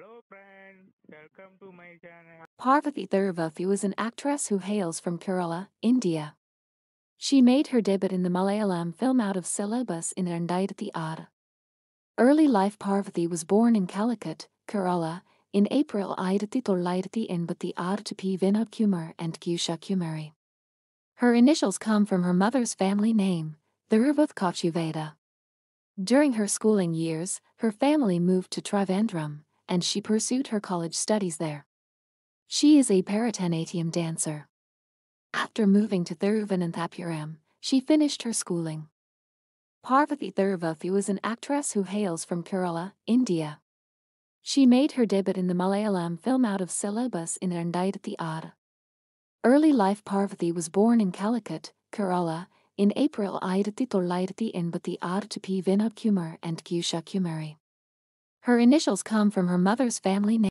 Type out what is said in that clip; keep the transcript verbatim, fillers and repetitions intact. Hello friends, welcome to my channel. Parvathy Thiruvathy is an actress who hails from Kerala, India. She made her debut in the Malayalam film Out of Syllabus in two thousand six. Early life. Parvathy was born in Calicut, Kerala, in April nineteen eighty-six to P. Vinakumar and Kyusha Kumari. Her initials come from her mother's family name, Thirvath Kachyaveda. During her schooling years, her family moved to Trivandrum, and she pursued her college studies there. She is a Bharatanatyam dancer. After moving to Thiruvananthapuram, she finished her schooling. Parvathy Thiruvathy is an actress who hails from Kerala, India. She made her debut in the Malayalam film Out of Syllabus in two thousand six. Early life. Parvathy was born in Calicut, Kerala, in April nineteen eighty-six to P. Vinakumar and Kyusha Kumari. Her initials come from her mother's family name.